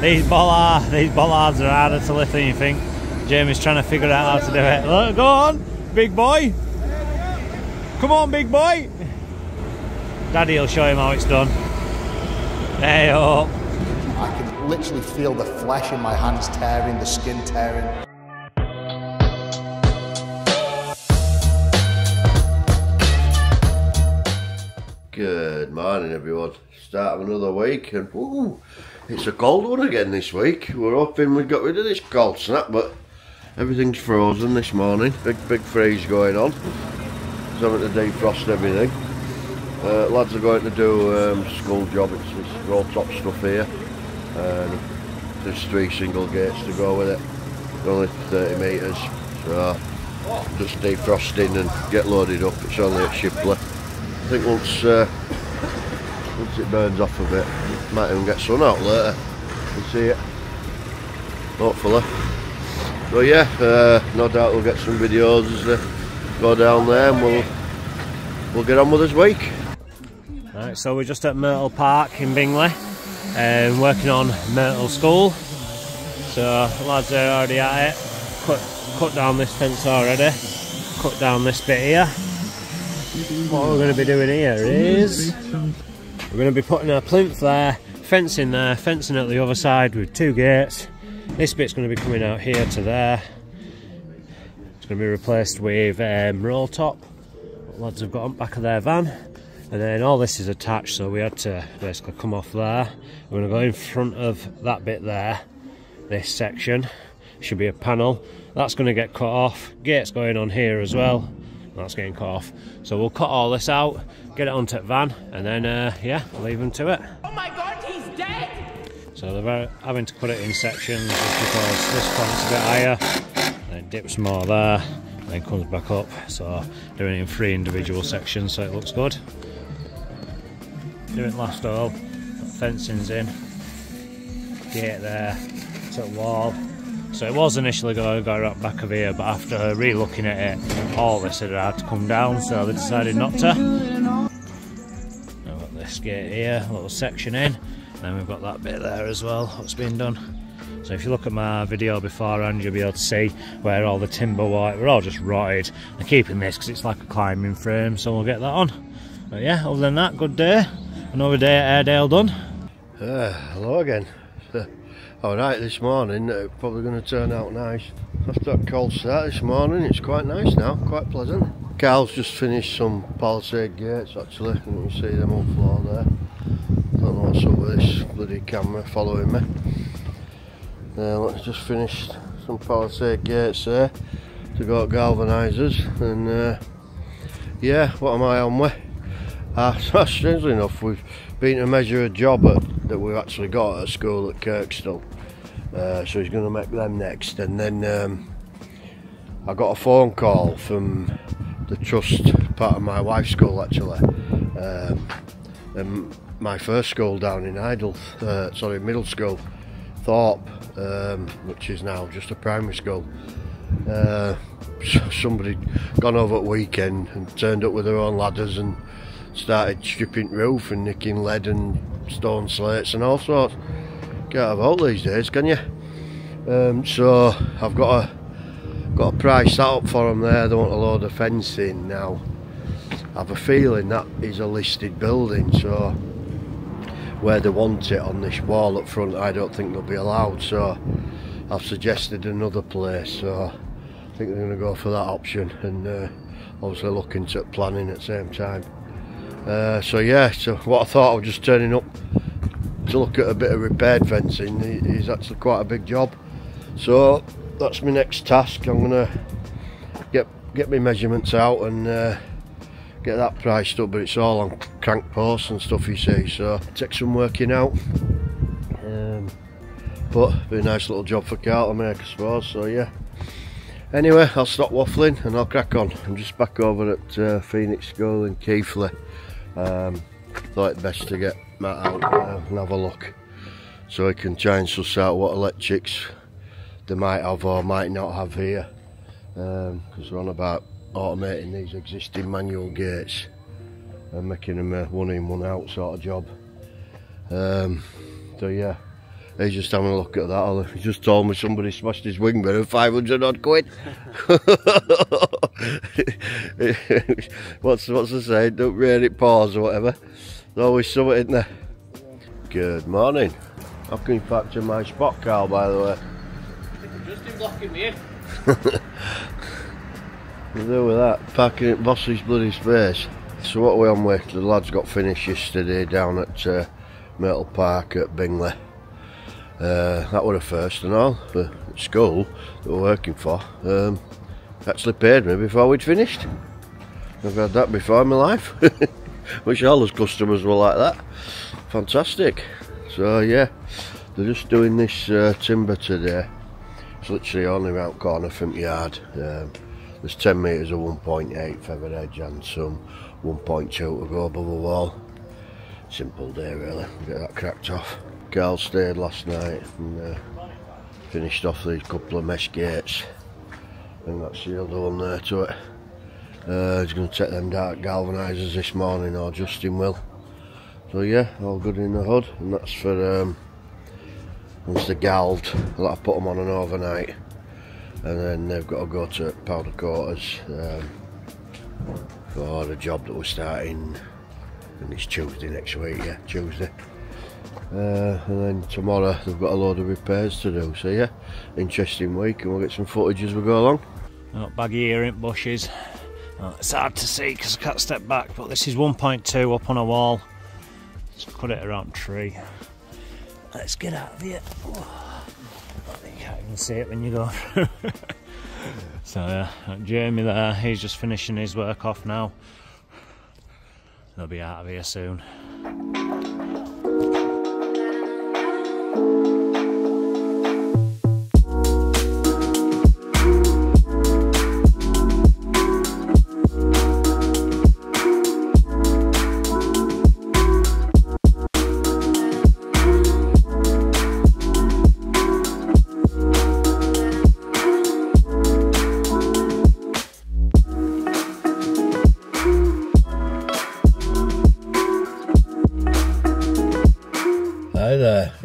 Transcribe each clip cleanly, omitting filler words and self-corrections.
These bollards are harder to lift than you think. Jamie's trying to figure out how to do it. Look, go on, big boy. Come on, big boy. Daddy will show him how it's done. Hey up. I can literally feel the flesh in my hands tearing, the skin tearing. Good morning, everyone. Start of another week, and woo, it's a cold one again this week. We're hoping we got rid of this cold snap, but everything's frozen this morning. Big freeze going on. It's having to defrost everything. Lads are going to do school job. It's this roll top stuff here. There's three single gates to go with it. They're only 30 metres, so just defrosting and get loaded up. It's only at Shipley. I think once it burns off a bit, might even get sun out later. We'll see it, hopefully. So yeah, no doubt we'll get some videos as they go down there, and we'll get on with this week. Right, so we're just at Myrtle Park in Bingley, and working on Myrtle School. So lads are already at it. Cut down this fence already. Cut down this bit here. What we're going to be doing here is we're going to be putting our plinth there, fencing at the other side with two gates. This bit's going to be coming out here to there. It's going to be replaced with roll top. Lads have got on back of their van, and then all this is attached, so we had to basically come off there. We're going to go in front of that bit there. This section should be a panel. That's going to get cut off. Gates going on here as well. That's getting cut off, so we'll cut all this out, get it onto the van, and then yeah, we'll leave them to it. Oh my god, he's dead! So they're having to cut it in sections just because this plant's a bit higher, then it dips more there, and then comes back up. So doing it in three individual sections, so it looks good. Doing last all, got fencing's in, gate there, to the wall. So it was initially going to go out back of here, but after re-looking at it, all this had had to come down, so they decided not to. Now we've got this gate here, a little section in, and then we've got that bit there as well, what's been done. So if you look at my video beforehand, you'll be able to see where all the timber were all just rotted. I'm keeping this because it's like a climbing frame, so we'll get that on. But yeah, other than that, good day. Another day at Airedale done. Hello again. Alright, this morning probably going to turn out nice. After that cold start this morning, it's quite nice now, quite pleasant. Carl's just finished some palisade gates actually, and you can see them on floor there. I don't know what's up with this bloody camera following me. Let's just finish some palisade gates there to go at galvanisers, and yeah, what am I on with? Strangely enough, we've been to measure a job that we've actually got at school at Kirkstall, so he's going to make them next. And then I got a phone call from the trust part of my wife's school actually, and my first school down in Idle, sorry, middle school, Thorpe, which is now just a primary school. Somebody gone over at weekend and turned up with their own ladders and started stripping roof and nicking lead and stone slates and all sorts. Can't have out these days, can you? So I've got a price set up for them there. They want a load of fencing now. I've a feeling that is a listed building, so where they want it on this wall up front, I don't think they'll be allowed. So I've suggested another place. So I think they're going to go for that option, and obviously looking to planning at the same time. So yeah, so what I thought of just turning up to look at a bit of repaired fencing is actually quite a big job. So that's my next task. I'm gonna get my measurements out and get that priced up, but it's all on crank posts and stuff, you see. So it takes some working out, but it'll be a nice little job for Carl to make, I suppose. So yeah. Anyway, I'll stop waffling and I'll crack on. I'm just back over at Phoenix School in Keighley. Thought it best to get Matt out and have a look, so he can try and suss out what electrics they might have or might not have here, because we're on about automating these existing manual gates and making them a one in, one out sort of job. So yeah, He's just having a look at that. He just told me somebody smashed his wing mirror 500 odd quid. What's the saying? Don't rear it paws or whatever. There's always something in there. Good morning. How can you factor my spot, Carl, by the way? Just in blocking me in. We'll do with that. Parking at Boss's bloody space. So what are we on with? The lads got finished yesterday down at Myrtle Park at Bingley. That were a first and all. The school that we're working for actually paid me before we'd finished. I've had that before in my life. Wish all those customers were like that. Fantastic. So yeah, they're just doing this timber today. It's literally only round corner from the yard. There's 10 metres of 1.8 feathered edge and some 1.2 to go above the wall. Simple day really, get that cracked off. Carl stayed last night and finished off these couple of mesh gates. And that's the other one there to it. He's going to take them dark galvanisers this morning, or Justin will. So yeah, all good in the hood, and that's for once they're galved, I'll have to put them on an overnight. And then they've got to go to powder coaters for the job that we're starting, and it's Tuesday next week, yeah, Tuesday. And then tomorrow they've got a load of repairs to do, so yeah, interesting week, and we'll get some footage as we go along. Not baggy earring bushes, it's hard to see because I can't step back, but this is 1.2 up on a wall. Let's cut it around the tree. Let's get out of here. I can see it when you go through. So Jamie there, he's just finishing his work off now. They'll be out of here soon.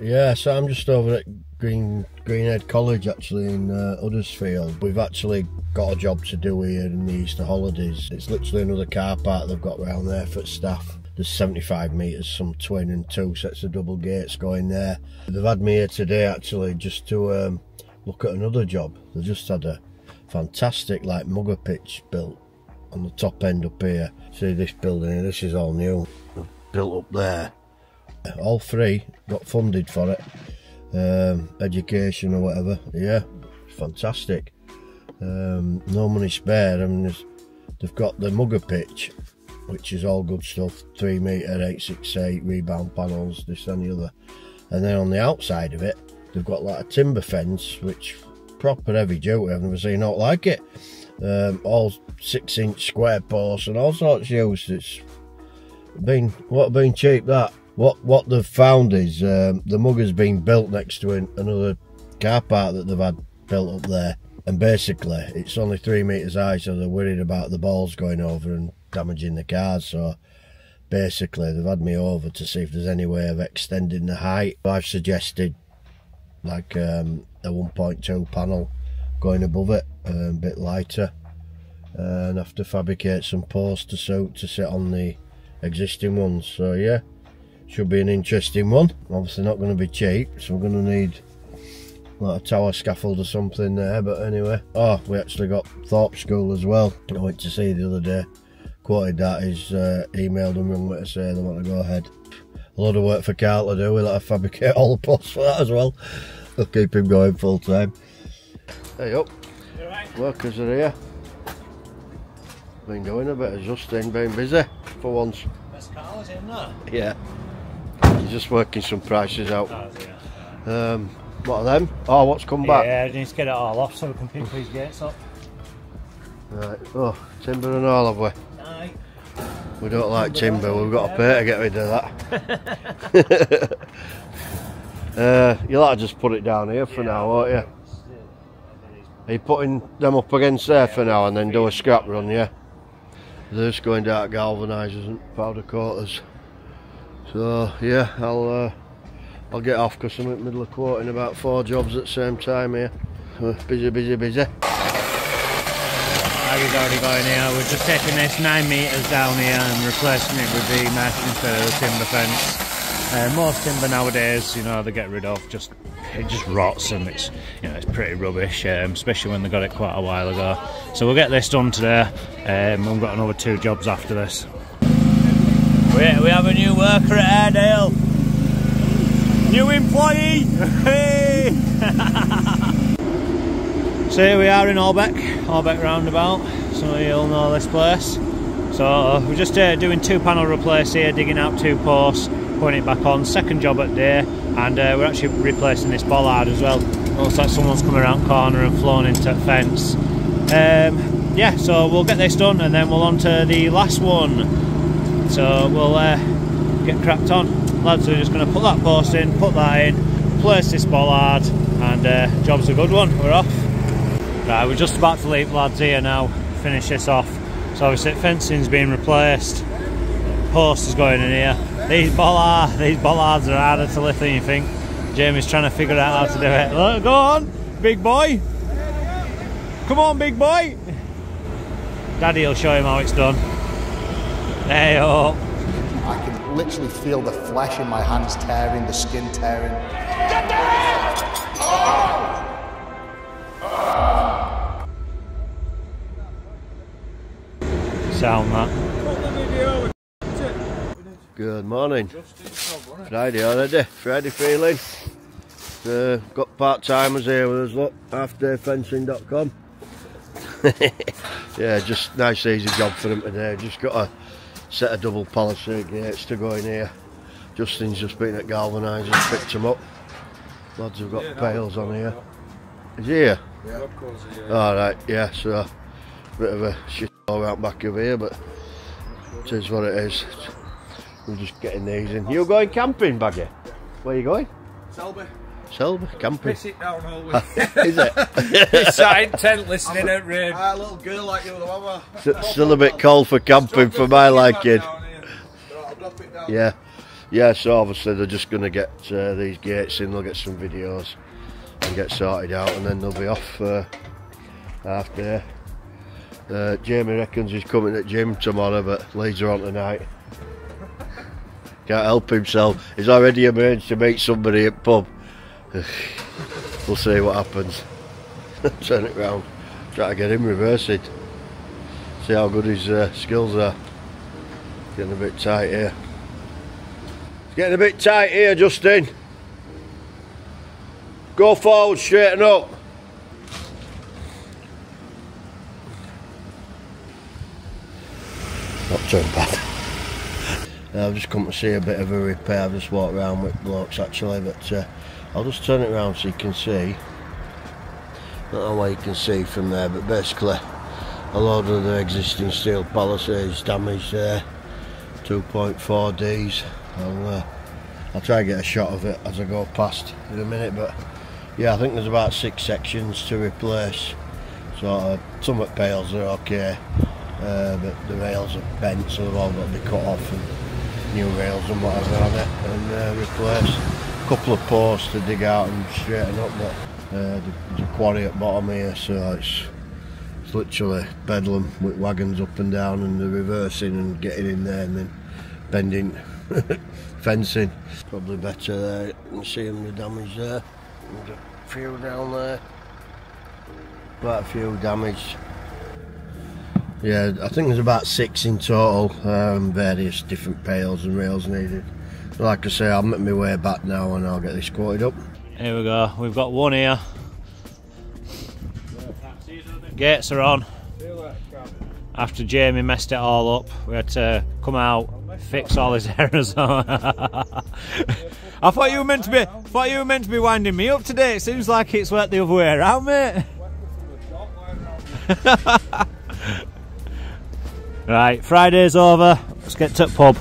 Yeah, so I'm just over at Greenhead College actually in Huddersfield. We've actually got a job to do here in the Easter holidays. It's literally another car park they've got round there for staff. There's 75 metres, some twin and two sets of double gates going there. They've had me here today actually just to look at another job. They've just had a fantastic like MUGA pitch built on the top end up here. See this building here, this is all new. They've built up there. All three got funded for it, education or whatever. Yeah, fantastic. No money spared. I mean, they've got the MUGA pitch, which is all good stuff, 3 metre, 868 rebound panels, this and the other. And then on the outside of it, they've got like a timber fence, which proper heavy duty. I've never seen out like it. All 6-inch square posts and all sorts used. It's been been cheap that. What they've found is the MUGA's been built next to another car park that they've had built up there, and basically it's only 3 metres high, so they're worried about the balls going over and damaging the cars. So basically they've had me over to see if there's any way of extending the height. I've suggested like a 1.2 panel going above it, a bit lighter, and have to fabricate some posts to sit on the existing ones. So yeah. Should be an interesting one. Obviously not going to be cheap, so we're going to need like a tower scaffold or something there, but anyway. Oh, we actually got Thorpe School as well. I went to see the other day. Quoted that, he's emailed them and went to say they want to go ahead. A lot of work for Carl to do, we'll have to fabricate all the posts for that as well. They'll keep him going full time. Hey up, you right? Workers are here. Been doing a bit of Justin, been busy for once. That's Carl's in there? Yeah. Just working some prices out. What are them? Oh, what's come back? Yeah, I need to get it all off so we can pick these gates up. Right, oh, timber and all have we? Aye. We don't like timber, we've got to pay to get rid of that. You'll have to just put it down here for now, won't you? Are you putting them up against there for now and then do a scrap run, yeah? They're just going dark galvanisers and powder coaters. So yeah, I'll I'll get off because I'm in the middle of quoting about 4 jobs at the same time here. Busy, busy, busy. I was already going here. We're just taking this 9 metres down here and replacing it with the mesh instead of the timber fence. Most timber nowadays, you know, they get rid of, it just rots and it's, you know, it's pretty rubbish, especially when they got it quite a while ago. So we'll get this done today, and we've got another 2 jobs after this. We have a new worker at Airedale. New employee! Hey! So here we are in Albeck roundabout. Some of you'll know this place. So we're just doing 2 panel replace here, digging out 2 posts, putting it back on, 2nd job at day, and we're actually replacing this bollard as well. Looks like someone's come around the corner and flown into the fence. Yeah, so we'll get this done and then we'll on to the last one. So we'll get cracked on. Lads, we're just going to put that post in, put that in, place this bollard, and job's a good one, we're off. Right, we're just about to leave, lads, here now, finish this off. So obviously fencing's been replaced, post is going in here. These bollards are harder to lift than you think. Jamie's trying to figure out how to do it. Look, go on, big boy. Come on, big boy. Daddy will show him how it's done. Hey up. I can literally feel the flesh in my hands tearing, the skin tearing. Get down! Oh! Oh! Sound that. Good morning. Friday already. Friday feeling. Got part-timers here with us, look. Afterfencing.com. Yeah, just nice easy job for them today. Just got a set of double palisade gates to go in here. Justin's just been at galvanising, picked them up. Lads have got pails on here. Is he here? Yeah, of course. Alright, yeah, so a bit of a shit all around back over here, but it is what it is. We're just getting these in. You're going camping, Baggy? Where are you going? Selby. Selby? Camping? Piss it down all week. Is it? Sat in tent listening at rain. Ah, little girl like you, the other one. Still a bit cold for camping for my liking. I'll drop it down. Yeah. Yeah, so obviously they're just going to get these gates in, they'll get some videos and get sorted out, and then they'll be off half day. Jamie reckons he's coming at gym tomorrow, but leads her on tonight. Can't help himself. He's already arranged to meet somebody at pub. We'll see what happens. Turn it round. Try to get him reversing. See how good his skills are. Getting a bit tight here. It's getting a bit tight here, Justin. Go forward, straighten up. Not too bad. I've just come to see a bit of a repair. I've just walked around with blokes actually, but I'll just turn it around so you can see. I don't know why you can see from there, but basically a load of the existing steel palisades damaged there, 2.4 Ds. I'll try and get a shot of it as I go past in a minute, but yeah, I think there's about 6 sections to replace. So some at pails are okay, but the rails are bent, so they've all got to be cut off. And, new rails and whatever on it, and replace a couple of posts to dig out and straighten up, but there's a quarry at bottom here, so it's literally bedlam with wagons up and down, and the reversing and getting in there and then bending fencing. Probably better there. You can see the damage there. There's a few down there, quite a few damaged. Yeah, I think there's about 6 in total, various different pails and rails needed. Like I say, I'll make my way back now and I'll get this quoted up. Here we go, we've got one here. Gates are on. After Jamie messed it all up, we had to come out, fix all his errors. I thought you were meant to be winding me up today. It seems like it's worked the other way around, mate. Right, Friday's over, let's get to the pub.